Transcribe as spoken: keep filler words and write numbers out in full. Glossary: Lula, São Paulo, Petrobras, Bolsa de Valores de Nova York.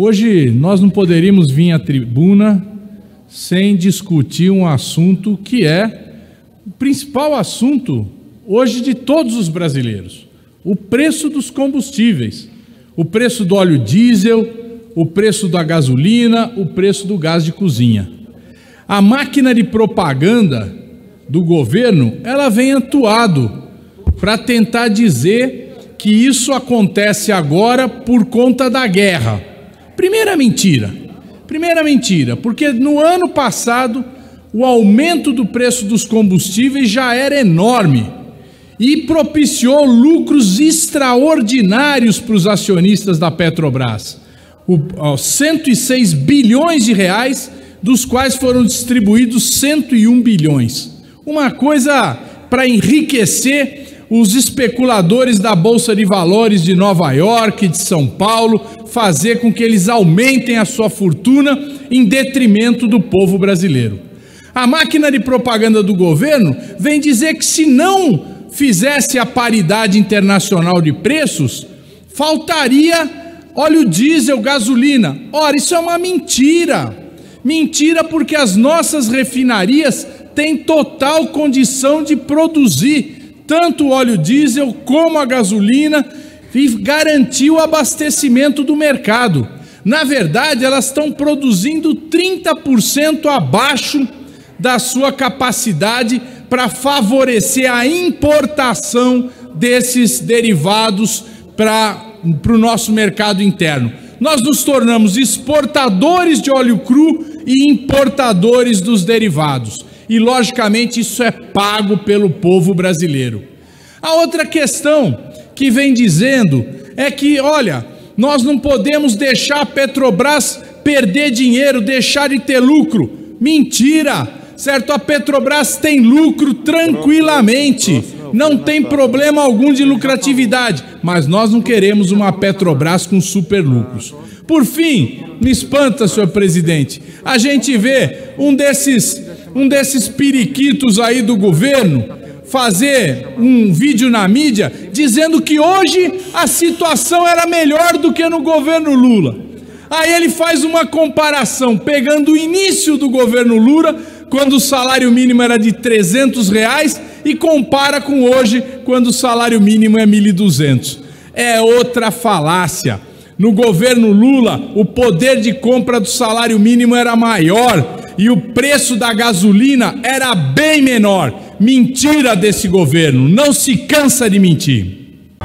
Hoje nós não poderíamos vir à tribuna sem discutir um assunto que é o principal assunto hoje de todos os brasileiros: o preço dos combustíveis, o preço do óleo diesel, o preço da gasolina, o preço do gás de cozinha. A máquina de propaganda do governo, ela vem atuado para tentar dizer que isso acontece agora por conta da guerra. Primeira mentira, primeira mentira, porque no ano passado o aumento do preço dos combustíveis já era enorme e propiciou lucros extraordinários para os acionistas da Petrobras, o, ó, cento e seis bilhões de reais, dos quais foram distribuídos cento e um bilhões. Uma coisa para enriquecer os especuladores da Bolsa de Valores de Nova York, de São Paulo, fazer com que eles aumentem a sua fortuna em detrimento do povo brasileiro. A máquina de propaganda do governo vem dizer que, se não fizesse a paridade internacional de preços, faltaria óleo diesel, gasolina. Ora, isso é uma mentira. Mentira, porque as nossas refinarias têm total condição de produzir tanto o óleo diesel como a gasolina e garantir o abastecimento do mercado. Na verdade, elas estão produzindo trinta por cento abaixo da sua capacidade para favorecer a importação desses derivados para o nosso mercado interno. Nós nos tornamos exportadores de óleo cru e importadores dos derivados. E, logicamente, isso é pago pelo povo brasileiro. A outra questão que vem dizendo é que, olha, nós não podemos deixar a Petrobras perder dinheiro, deixar de ter lucro. Mentira, certo? A Petrobras tem lucro tranquilamente, não tem problema algum de lucratividade, mas nós não queremos uma Petrobras com superlucros. Por fim, me espanta, senhor presidente, a gente vê um desses... um desses periquitos aí do governo fazer um vídeo na mídia dizendo que hoje a situação era melhor do que no governo Lula. Aí ele faz uma comparação, pegando o início do governo Lula, quando o salário mínimo era de trezentos reais, e compara com hoje, quando o salário mínimo é mil e duzentos. É outra falácia. No governo Lula, o poder de compra do salário mínimo era maior e o preço da gasolina era bem menor. Mentira desse governo, não se cansa de mentir.